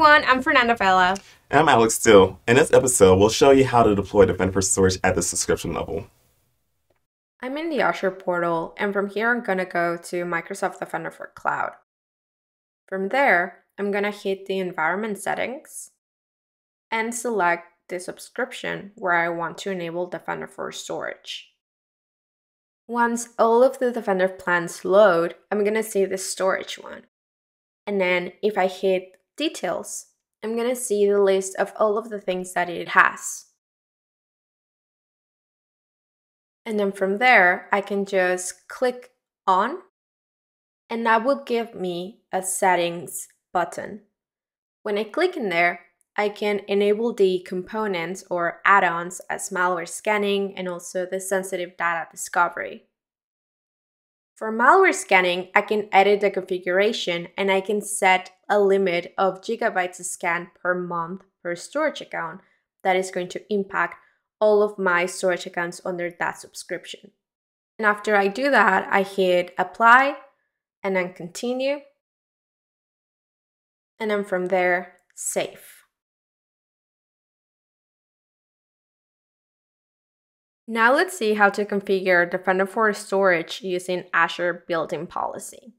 everyone, I'm Fernanda Fela. And I'm Alex Still. In this episode, we'll show you how to deploy Defender for Storage at the subscription level. I'm in the Azure portal, and from here I'm going to go to Microsoft Defender for Cloud. From there, I'm going to hit the environment settings and select the subscription where I want to enable Defender for Storage. Once all of the Defender plans load, I'm going to see the storage one. And then if I hit details, I'm going to see the list of all of the things that it has. And then from there, I can just click on, and that will give me a settings button. When I click in there, I can enable the components or add-ons as malware scanning and also the sensitive data discovery. For malware scanning, I can edit the configuration and I can set a limit of gigabytes scanned per month per storage account that is going to impact all of my storage accounts under that subscription. And after I do that, I hit apply and then continue. And then from there, save. Now let's see how to configure Defender for Storage using Azure built-in policy.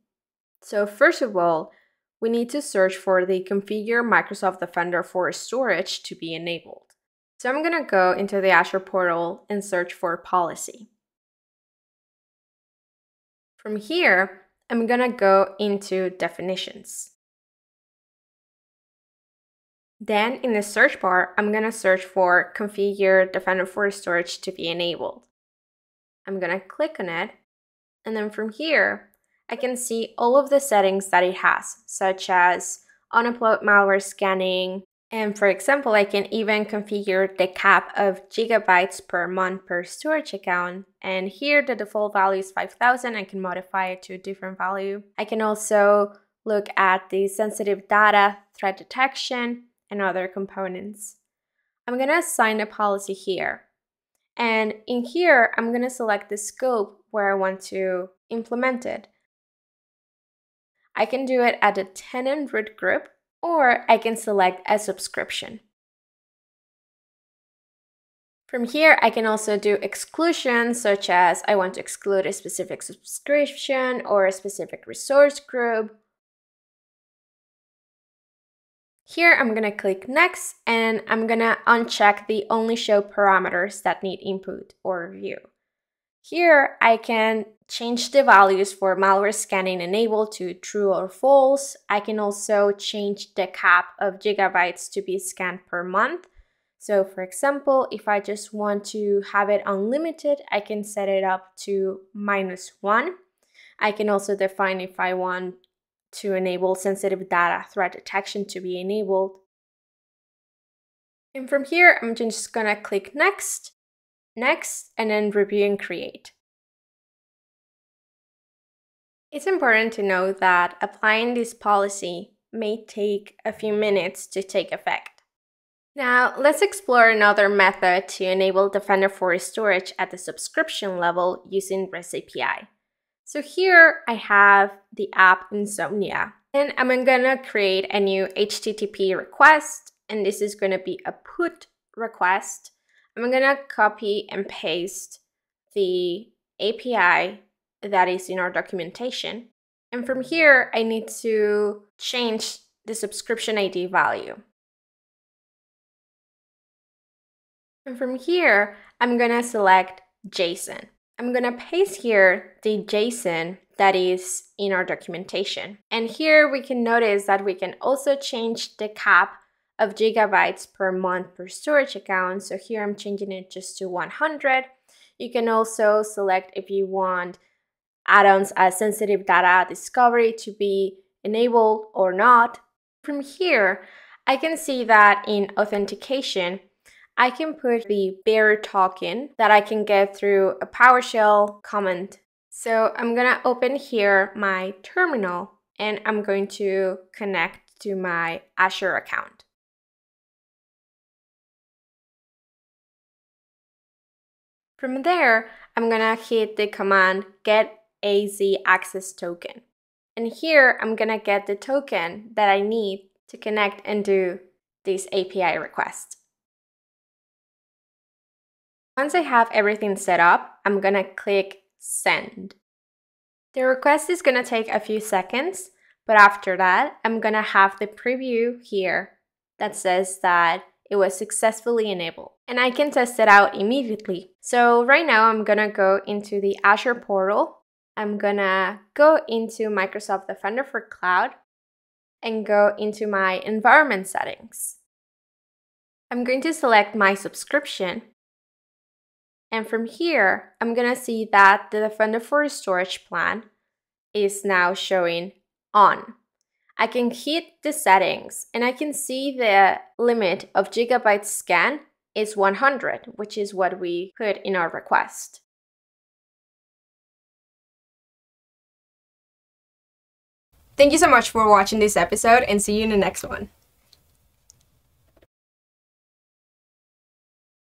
So first of all, we need to search for the Configure Microsoft Defender for Storage to be enabled. So I'm going to go into the Azure portal and search for policy. From here, I'm going to go into definitions. Then in the search bar, I'm going to search for Configure Defender for Storage to be enabled. I'm going to click on it, and then from here, I can see all of the settings that it has, such as on-upload malware scanning, and for example, I can even configure the cap of gigabytes per month per storage account, and here the default value is 5,000, I can modify it to a different value. I can also look at the sensitive data, threat detection, and other components. I'm going to assign a policy here. And in here, I'm going to select the scope where I want to implement it. I can do it at the tenant root group, or I can select a subscription. From here, I can also do exclusions, such as I want to exclude a specific subscription or a specific resource group. Here, I'm going to click Next, and I'm going to uncheck the Only Show Parameters that Need Input or View. Here, I can change the values for malware scanning enabled to true or false. I can also change the cap of gigabytes to be scanned per month. So for example, if I just want to have it unlimited, I can set it up to -1. I can also define if I want to enable sensitive data threat detection to be enabled. And from here, I'm just going to click Next, Next, and then Review and Create. It's important to know that applying this policy may take a few minutes to take effect. Now, let's explore another method to enable Defender for Storage at the subscription level using REST API. So here I have the app Insomnia, and I'm going to create a new HTTP request, and this is going to be a put request. I'm going to copy and paste the API that is in our documentation. And from here, I need to change the subscription ID value. And from here, I'm going to select JSON. I'm going to paste here the JSON that is in our documentation. And here we can notice that we can also change the cap of gigabytes per month per storage account. So here I'm changing it just to 100. You can also select if you want add-ons as sensitive data discovery to be enabled or not. From here, I can see that in authentication, I can put the bearer token that I can get through a PowerShell command. So I'm going to open here my terminal, and I'm going to connect to my Azure account. From there, I'm going to hit the command Get-AzAccessToken. And here I'm going to get the token that I need to connect and do these API requests. Once I have everything set up, I'm gonna click send. The request is gonna take a few seconds, but after that, I'm gonna have the preview here that says that it was successfully enabled, and I can test it out immediately. So right now I'm gonna go into the Azure portal. I'm gonna go into Microsoft Defender for Cloud and go into my environment settings. I'm going to select my subscription. And from here, I'm gonna see that the Defender for Storage plan is now showing on. I can hit the settings and I can see the limit of gigabytes scan is 100, which is what we put in our request. Thank you so much for watching this episode, and see you in the next one.